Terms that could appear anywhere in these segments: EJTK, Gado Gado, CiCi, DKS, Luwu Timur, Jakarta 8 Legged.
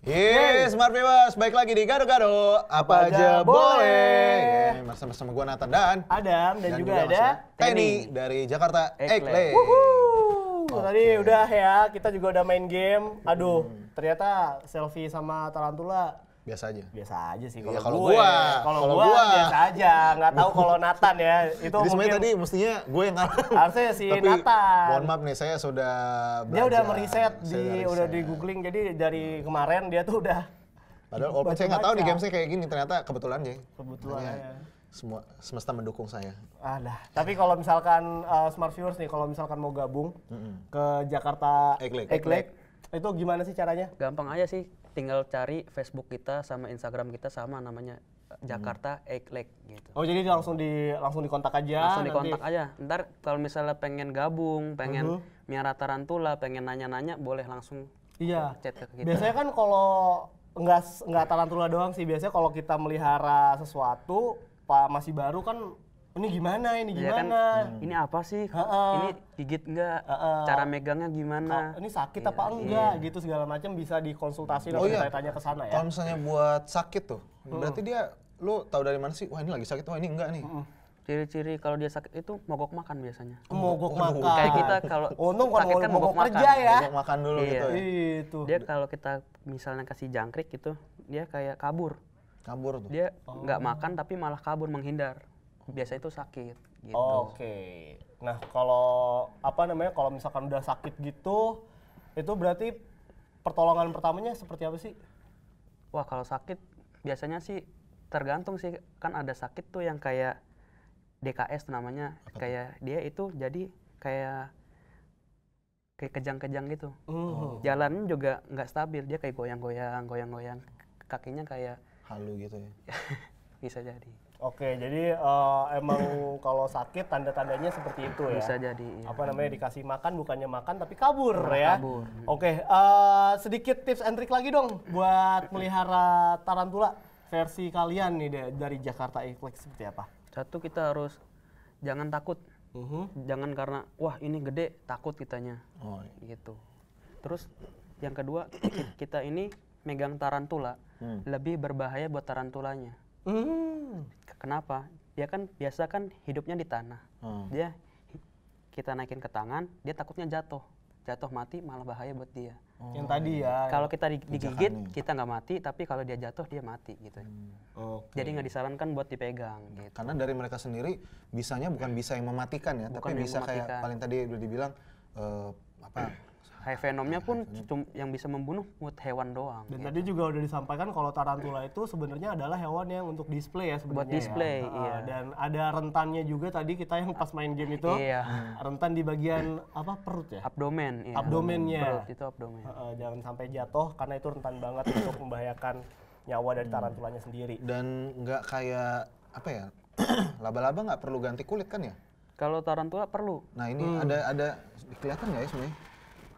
Yes, Smart Viewers, baik lagi di Gado Gado. Apa aja boleh. Sama gue Nathan dan Adam dan juga ada Teni dari Jakarta 8 Legged. Tadi udah ya, kita juga udah main game. Aduh, ternyata selfie sama tarantula biasa aja sih kalau gua biasa aja, nggak tahu kalau Nathan ya itu. Jadi sebenarnya tadi mestinya gue yang harusnya si Nathan. Mohon maaf nih, saya sudah belajar. Dia udah meriset, udah di googling, jadi dari kemarin dia tuh udah. Padahal walaupun saya nggak tahu di gamesnya kayak gini, ternyata kebetulan ya. Kebetulan ya. Semua semesta mendukung saya. Tapi kalau misalkan Smart Viewers nih, kalau misalkan mau gabung ke Jakarta 8 Legged, itu gimana sih caranya? Gampang aja sih. Tinggal cari Facebook kita sama Instagram kita sama namanya Jakarta 8 Legged gitu. Oh, jadi langsung dikontak aja. Langsung dikontak aja. Ntar kalau misalnya pengen gabung, pengen miara tarantula, pengen nanya-nanya, boleh langsung chat ke kita. Biasanya kan kalau nggak tarantula doang sih, biasanya kalau kita melihara sesuatu masih baru kan, ini gimana? Kan, ini apa sih? Ini gigit enggak? Cara megangnya gimana? Ini sakit apa enggak? Gitu segala macam bisa dikonsultasi dan tanya-tanya ke sana ya. Kalau misalnya buat sakit tuh, berarti dia lu tahu dari mana sih? Wah, ini lagi sakit, wah ini enggak nih. Ciri-ciri kalau dia sakit itu mogok makan biasanya. Mogok makan. Kayak kita kalau sakit kan mogok kerja makan. Ya. Mogok makan dulu gitu. Itu. Dia kalau kita misalnya kasih jangkrik gitu, dia kayak kabur. Kabur tuh. Dia enggak makan tapi malah kabur, menghindar. Biasa itu sakit gitu. Nah, kalau kalau misalkan udah sakit gitu, itu berarti pertolongan pertamanya seperti apa sih? Wah, kalau sakit biasanya sih tergantung sih, kan ada sakit tuh yang kayak DKS namanya. Dia itu jadi kayak kejang-kejang gitu. Jalannya juga nggak stabil, dia kayak goyang-goyang, kakinya kayak halu gitu ya. Bisa jadi. Jadi emang kalau sakit tanda-tandanya seperti itu ya? Bisa jadi. Dikasih makan, bukannya makan tapi kabur ya? Kabur. Sedikit tips and trick lagi dong buat melihara tarantula versi kalian nih dari Jakarta 8 Legged seperti apa? Satu, kita harus jangan takut. Jangan karena wah ini gede takut kitanya. Gitu. Terus yang kedua, kita ini megang tarantula lebih berbahaya buat tarantulanya. Kenapa? Dia kan biasa hidupnya di tanah. Dia kita naikin ke tangan, dia takutnya jatuh mati, malah bahaya buat dia. Yang tadi ya. Kalau kita digigit, kita nggak mati, tapi kalau dia jatuh dia mati gitu. Jadi nggak disarankan buat dipegang. Gitu. Karena dari mereka sendiri bisanya bukan yang mematikan ya, tapi bisa mematikan. Kayak paling tadi udah dibilang venomnya pun yang bisa membunuh buat hewan doang. Dan tadi juga udah disampaikan kalau tarantula itu sebenarnya adalah hewan yang untuk display ya sebenarnya. Buat display, dan ada rentannya juga tadi kita yang pas main game itu. Rentan di bagian perut ya? Abdomen. Abdomennya. Perut itu abdomen. Jangan sampai jatuh karena itu rentan banget untuk membahayakan nyawa dari tarantulanya sendiri. Dan nggak kayak laba-laba nggak perlu ganti kulit kan ya? Kalau tarantula perlu. Nah ini ada kelihatan nggak ya sebenarnya?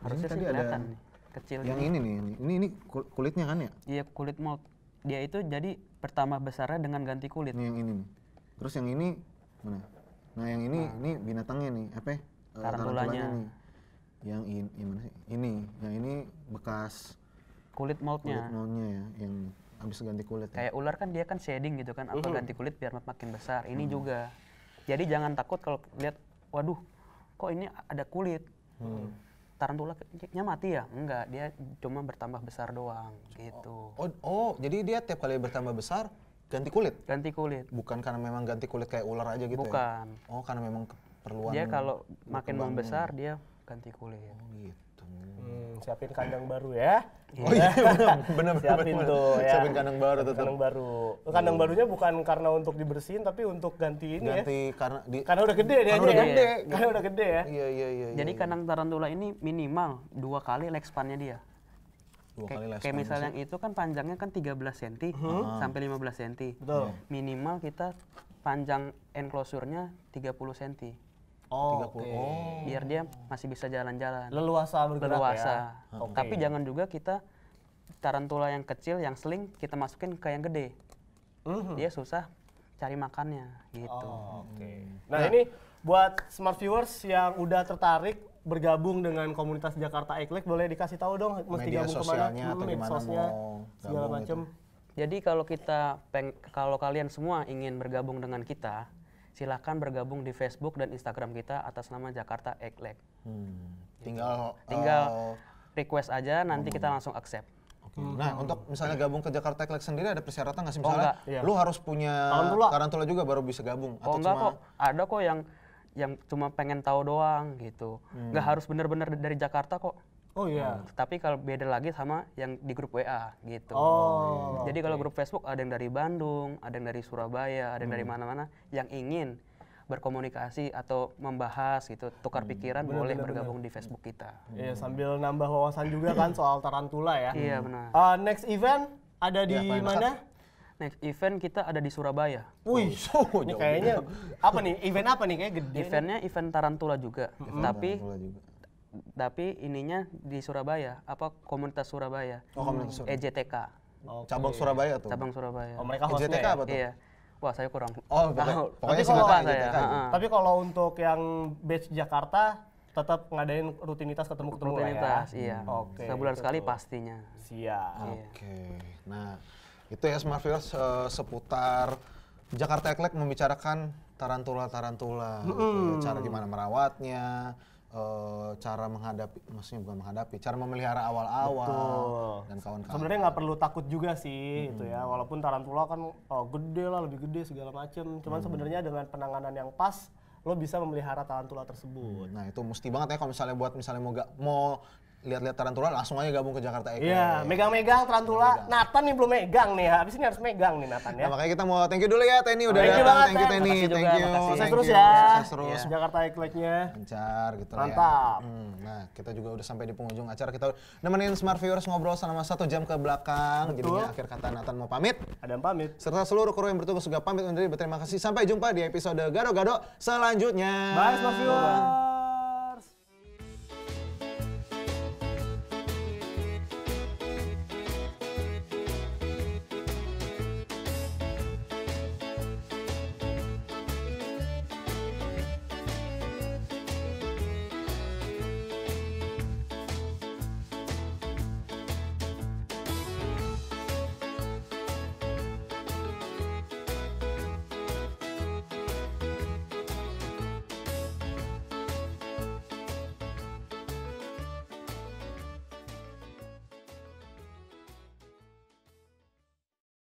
Harusnya sih kelihatan nih, kecil. Yang ini nih, ini kulitnya kan ya? Iya, kulit mold. Dia itu jadi bertambah besarnya dengan ganti kulit. Ini yang ini nih. Terus yang ini mana? Nah yang ini, ini binatangnya nih, tarantulanya nih. Yang ini mana sih? Ini, yang ini bekas kulit moldnya. Ya, yang habis ganti kulit. Kayak ular kan dia shading gitu kan, ganti kulit biar makin besar. Ini juga. Jadi jangan takut kalau lihat, waduh, kok ini ada kulit. Tarantula nya mati ya? Enggak, dia cuma bertambah besar doang gitu. Jadi dia tiap kali bertambah besar ganti kulit? Ganti kulit. Bukan karena memang ganti kulit kayak ular aja gitu. Bukan. Ya? Karena memang keperluan. Dia kalau makin membesar dia ganti kulit. Gitu. Siapin kandang baru ya. Benar. Siapin tuh ya. Siapin kandang baru tuh. Kandang baru. Kandang barunya bukan karena untuk dibersihin tapi untuk gantiin ya. Karena udah gede dia. Karena udah gede ya. Iya. Jadi kandang tarantula ini minimal 2 kali leg span-nya dia. Kayak misalnya yang itu kan panjangnya 13 cm sampai 15 cm. Minimal kita panjang enclosure-nya 30 cm. 30. Biar dia masih bisa jalan-jalan. Leluasa bergerak. Leluasa. Ya? Tapi jangan juga kita tarantula yang kecil, yang sling, kita masukin ke yang gede. Dia susah cari makannya gitu. Nah, ini buat Smart Viewers yang udah tertarik bergabung dengan komunitas Jakarta 8 Legged, boleh dikasih tahu dong mesti media gabung kemana, medsosnya, segala macam. Jadi kalau kita kalau kalian semua ingin bergabung dengan kita, silahkan bergabung di Facebook dan Instagram kita atas nama Jakarta 8 Legged. Tinggal request aja, nanti kita langsung accept. Nah, untuk misalnya gabung ke Jakarta 8 Legged sendiri ada persyaratan nggak sih? Misalnya lu harus punya tarantula juga baru bisa gabung? Oh, atau enggak kok, ada kok yang cuma pengen tahu doang gitu. Nggak harus bener-bener dari Jakarta kok. Oh iya. Tapi kalau beda lagi sama yang di grup WA gitu. Oh. Jadi kalau grup Facebook ada yang dari Bandung, ada yang dari Surabaya, ada yang dari mana-mana yang ingin berkomunikasi atau membahas gitu, tukar pikiran, boleh bergabung di Facebook kita. Iya, sambil nambah wawasan juga kan soal tarantula ya. Iya, benar. Next event ada di mana? Next event kita ada di Surabaya. Wih, ini kayaknya apa nih? Event apa nih? Kayak gede. Eventnya event tarantula juga, tapi ininya di Surabaya. Apa komunitas Surabaya? Oh, komunitas Surabaya. EJTK. Okay. Cabang Surabaya tuh. Cabang Surabaya. Oh, mereka hostnya EJTK ya? Apa tuh? Iya. Wah, saya kurang. Oh, tahu. Pokoknya lupa saya. Tapi kalau untuk yang batch Jakarta tetap ngadain rutinitas ketemu-ketemu ya. Rutinitas, iya. Okay, sebulan sekali pastinya. Siap. Oke. Nah, itu ya Smart Viewers seputar Jakarta 8 Legged membicarakan tarantula-tarantula, cara gimana merawatnya, cara menghadapi, maksudnya bukan menghadapi, cara memelihara awal-awal dan kawan-kawan. Sebenarnya nggak perlu takut juga sih, itu ya. Walaupun tarantula kan gede lah, lebih gede segala macem. Cuman sebenarnya dengan penanganan yang pas, lo bisa memelihara tarantula tersebut. Nah, itu mesti banget ya kalau misalnya buat mau lihat-lihat tarantula, langsung aja gabung ke Jakarta 8 Legged. Iya, megang-megang tarantula. Nathan nih belum megang nih ya, abis ini harus megang nih Nathan ya. Nah, makanya kita mau thank you dulu ya Tenny udah datang. Thank you Tenny, thank you. Saya terus ya, Jakarta 8 Legged-nya. Lancar gitu lah ya. Mantap. Nah, kita juga udah sampai di penghujung acara, kita nemenin Smart Viewers ngobrol selama 1 jam ke belakang. Jadinya akhir kata Nathan mau pamit. Adam pamit. Serta seluruh kru yang bertugas juga pamit undur diri, berterima kasih. Sampai jumpa di episode Gado Gado selanjutnya. Bye Smart Viewers.